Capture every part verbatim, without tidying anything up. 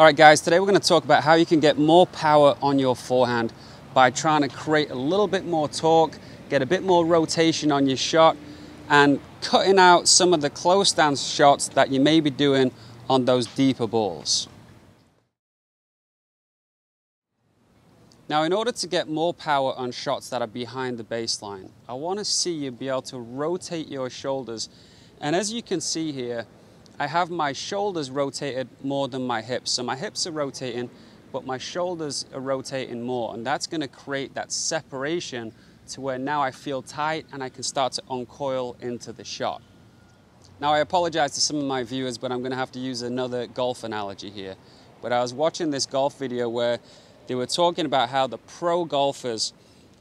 All right guys, today we're going to talk about how you can get more power on your forehand by trying to create a little bit more torque, get a bit more rotation on your shot, and cutting out some of the close stance shots that you may be doing on those deeper balls. Now, in order to get more power on shots that are behind the baseline, I want to see you be able to rotate your shoulders. And as you can see here, I have my shoulders rotated more than my hips. So my hips are rotating, but my shoulders are rotating more. And that's gonna create that separation to where now I feel tight and I can start to uncoil into the shot. Now I apologize to some of my viewers, but I'm gonna have to use another golf analogy here. But I was watching this golf video where they were talking about how the pro golfers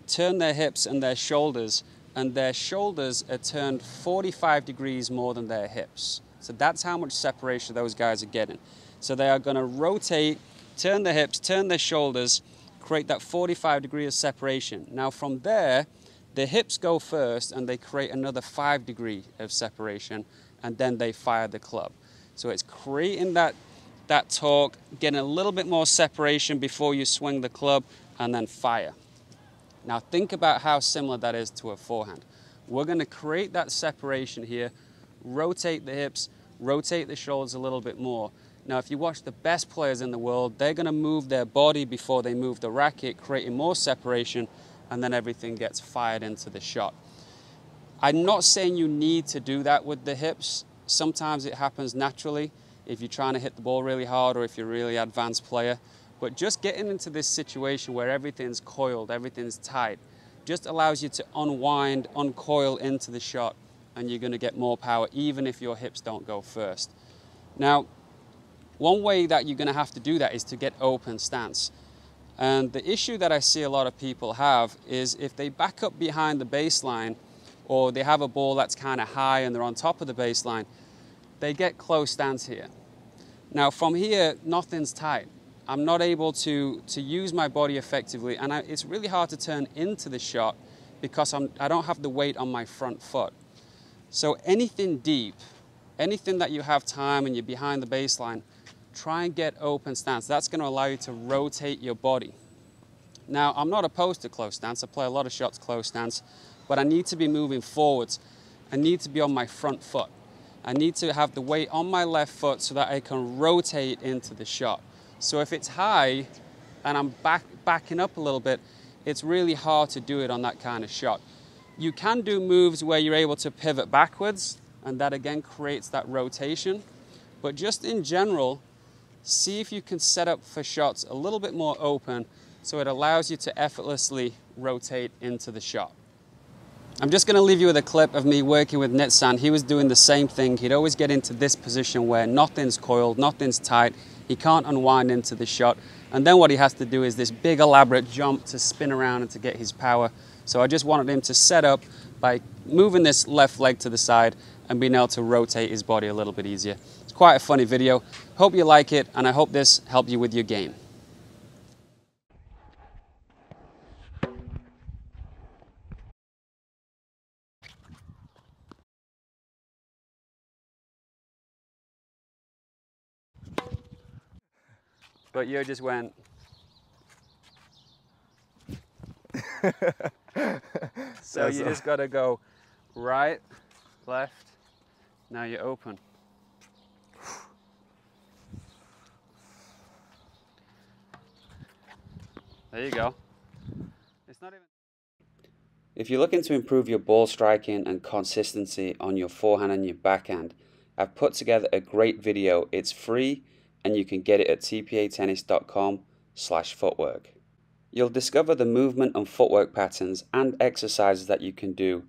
turn their hips and their shoulders, and their shoulders are turned forty-five degrees more than their hips. So that's how much separation those guys are getting. So they are going to rotate, turn their hips, turn their shoulders, create that forty-five degree of separation. Now from there, the hips go first and they create another five degree of separation, and then they fire the club. So it's creating that, that torque, getting a little bit more separation before you swing the club and then fire. Now think about how similar that is to a forehand. We're going to create that separation here, rotate the hips, rotate the shoulders a little bit more. Now, if you watch the best players in the world, they're going to move their body before they move the racket, creating more separation, and then everything gets fired into the shot. I'm not saying you need to do that with the hips. Sometimes it happens naturally if you're trying to hit the ball really hard or if you're a really advanced player. But just getting into this situation where everything's coiled, everything's tight, just allows you to unwind, uncoil into the shot, and you're going to get more power even if your hips don't go first. Now, one way that you're going to have to do that is to get open stance. And the issue that I see a lot of people have is if they back up behind the baseline or they have a ball that's kind of high and they're on top of the baseline, they get close stance here. Now, from here, nothing's tight. I'm not able to, to use my body effectively, and I, it's really hard to turn into the shot because I'm, I don't have the weight on my front foot. So anything deep, anything that you have time and you're behind the baseline, try and get open stance. That's going to allow you to rotate your body. Now, I'm not opposed to close stance. I play a lot of shots close stance, but I need to be moving forwards. I need to be on my front foot. I need to have the weight on my left foot so that I can rotate into the shot. So if it's high and I'm back, backing up a little bit, it's really hard to do it on that kind of shot. You can do moves where you're able to pivot backwards, and that again creates that rotation. But just in general, see if you can set up for shots a little bit more open so it allows you to effortlessly rotate into the shot. I'm just going to leave you with a clip of me working with Nitsan. He was doing the same thing. He'd always get into this position where nothing's coiled, nothing's tight. He can't unwind into the shot. And then what he has to do is this big elaborate jump to spin around and to get his power. So I just wanted him to set up by moving this left leg to the side and being able to rotate his body a little bit easier. It's quite a funny video. Hope you like it, and I hope this helped you with your game. But you just went... So you just gotta go right, left, now you're open. There you go. It's not even... If you're looking to improve your ball striking and consistency on your forehand and your backhand, I've put together a great video. It's free and you can get it at t p a tennis dot com slash footwork. You'll discover the movement and footwork patterns and exercises that you can do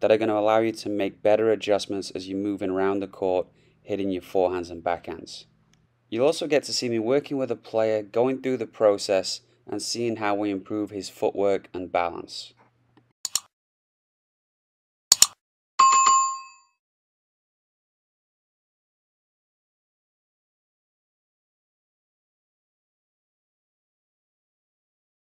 that are going to allow you to make better adjustments as you're moving around the court, hitting your forehands and backhands. You'll also get to see me working with a player, going through the process and seeing how we improve his footwork and balance.